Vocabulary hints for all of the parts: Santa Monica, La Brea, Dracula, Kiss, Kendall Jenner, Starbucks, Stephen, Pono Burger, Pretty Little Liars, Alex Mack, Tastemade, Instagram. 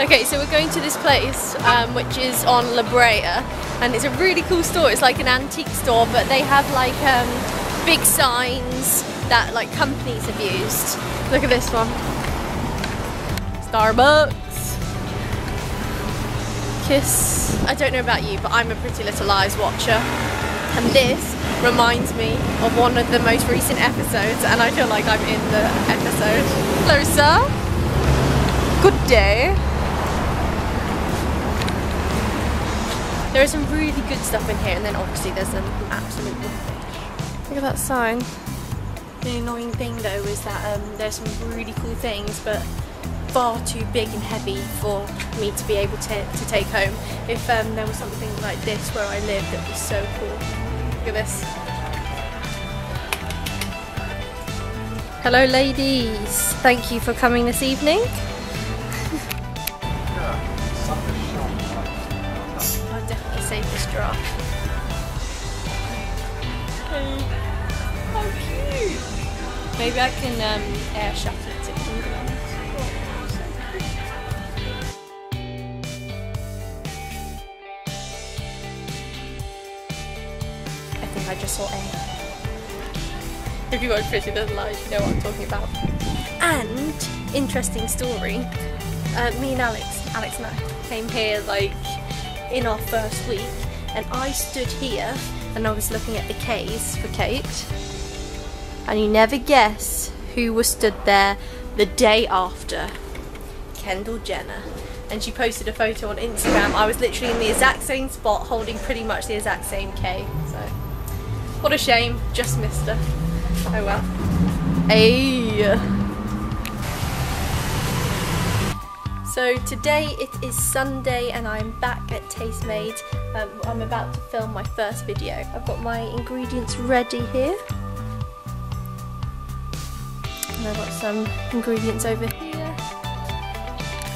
Okay, so we're going to this place which is on La Brea, and it's a really cool store. It's like an antique store, but they have like big signs that like companies have used. Look at this one. Starbucks. Kiss. I don't know about you, but I'm a Pretty Little Liars watcher. And this reminds me of one of the most recent episodes, and I feel like I'm in the episode. Hello, sir. Good day. There is some really good stuff in here, and then obviously there's an absolute rubbish. Look at that sign. The annoying thing though is that there's some really cool things, but far too big and heavy for me to be able to take home. If there was something like this where I lived, that would be so cool. Look at this. Hello ladies, thank you for coming this evening. Save this giraffe. How cute! Maybe I can air shuttle it to England. I think I just saw air. If you watch Pretty Little Liars, you know what I'm talking about. And interesting story. Me and Alex Mack came here like in our first week, and I stood here and I was looking at the K's for Kate, and you never guess who was stood there the day after. Kendall Jenner. And she posted a photo on Instagram. I was literally in the exact same spot holding pretty much the exact same K, so what a shame, just missed her. Oh well. Hey. So today it is Sunday and I'm back at Tastemade. I'm about to film my first video. I've got my ingredients ready here. And I've got some ingredients over here.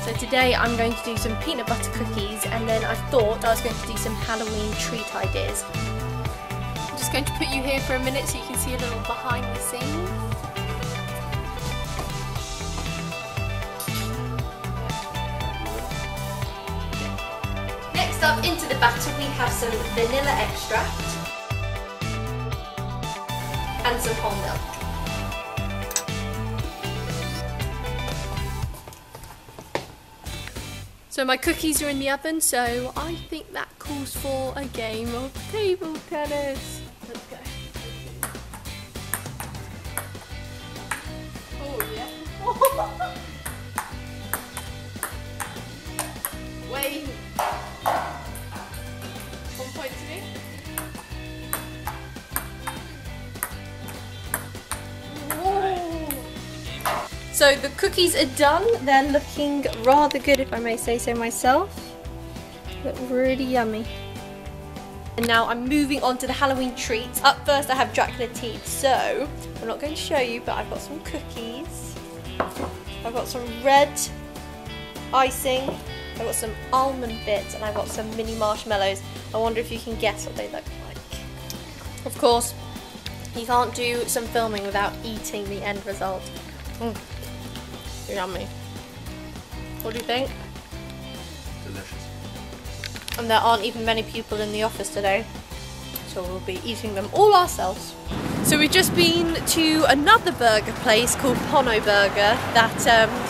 So today I'm going to do some peanut butter cookies, and then I thought I was going to do some Halloween treat ideas. I'm just going to put you here for a minute so you can see a little behind the scenes. Up into the batter we have some vanilla extract and some whole milk. So my cookies are in the oven, so I think that calls for a game of table tennis. Let's go. Oh yeah. Wait. 1 point to me. So the cookies are done. They're looking rather good, if I may say so myself. Look really yummy. And now I'm moving on to the Halloween treats. Up first I have Dracula tea, so I'm not going to show you, but I've got some cookies. I've got some red icing. I've got some almond bits, and I've got some mini marshmallows. I wonder if you can guess what they look like. Of course, you can't do some filming without eating the end result. Yummy. What do you think? Delicious. And there aren't even many people in the office today, so we'll be eating them all ourselves. So we've just been to another burger place called Pono Burger that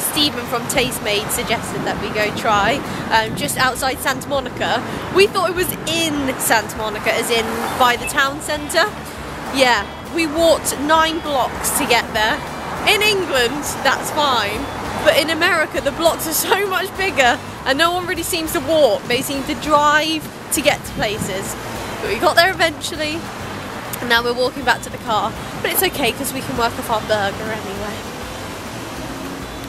Stephen from Tastemade suggested that we go try, just outside Santa Monica. We thought it was in Santa Monica, as in by the town centre. Yeah, we walked 9 blocks to get there. In England, that's fine, but in America the blocks are so much bigger and no one really seems to walk. They seem to drive to get to places. But we got there eventually. And now we're walking back to the car, but it's okay because we can work off our burger anyway.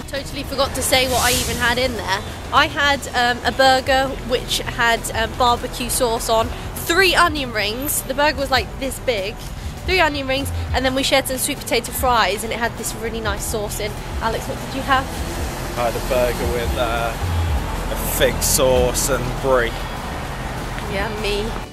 Totally forgot to say what I even had in there. I had a burger which had barbecue sauce on, 3 onion rings, the burger was like this big, 3 onion rings, and then we shared some sweet potato fries, and it had this really nice sauce in. Alex, what did you have? I had a burger with a fig sauce and brie. Yummy.